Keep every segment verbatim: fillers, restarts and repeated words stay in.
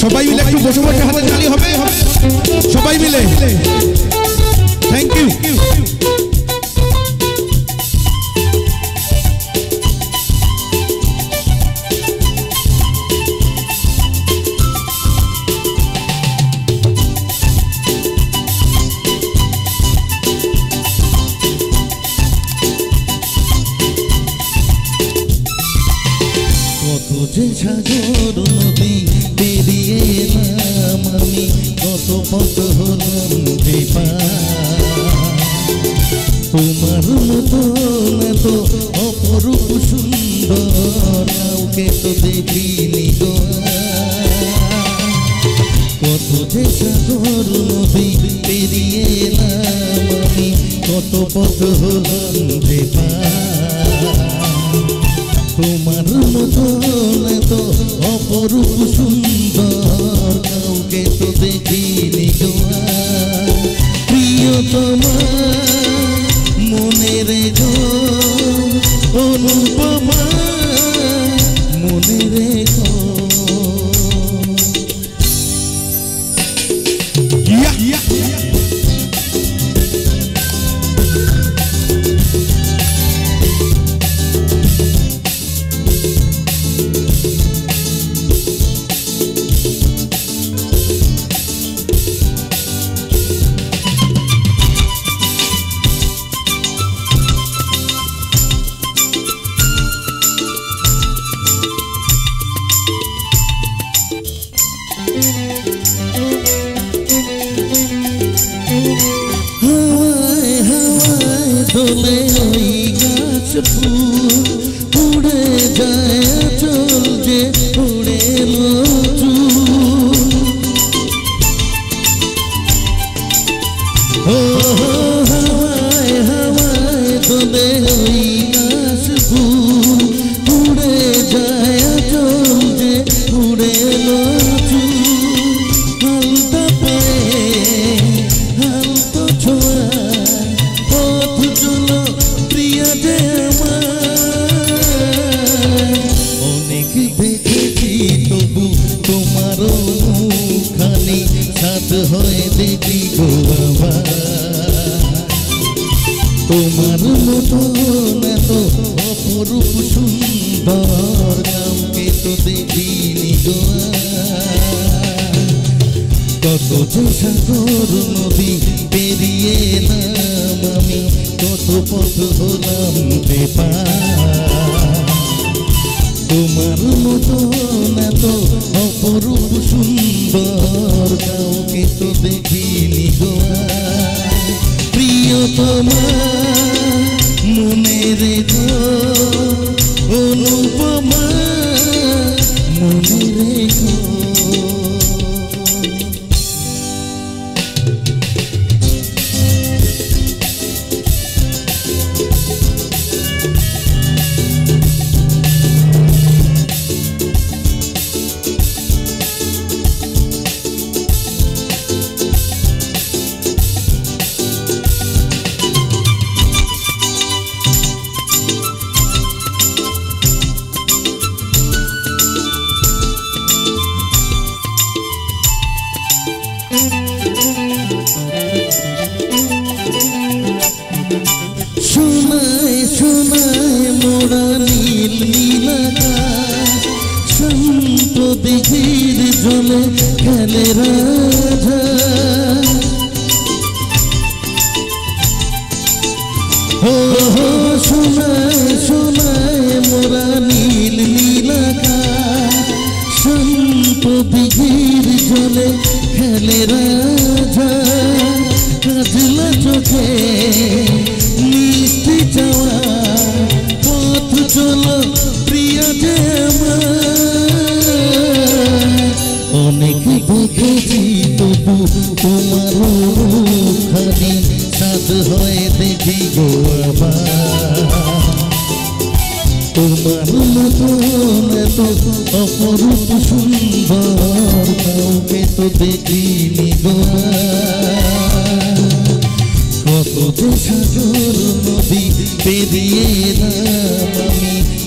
সবাই মিলে একটু বসে বসে হাতে তালি হবে সবাই মিলে। Thank you. তোমার মতো এত অপরূপ সুন্দর কাউকে তো দেখিনি গো। কত যে সাগর নদী পেরিয়ে এলাম আমি, কত পথ হলাম যে পার। তোমার মতো এত অপরূপ সুন্দর কাউকে তো দেখিনি গো। প্রিয় তোমার মনের অনুপমা মনের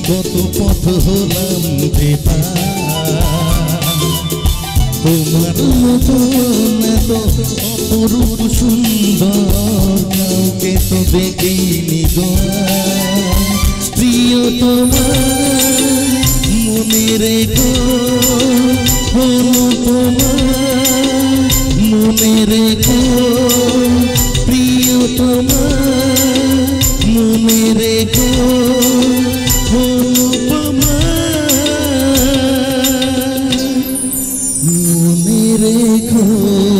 কত পথ হলাম যে পার। অপরূপ সুন্দর কাউকে তো দেখিনি গো প্রিয় তোমার মনে রেখো তোমার মনে রেখো প্রিয় তোমার মনে রেখো মনে রেখো।